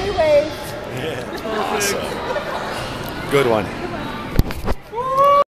Anyways. Yeah. Awesome. Good one.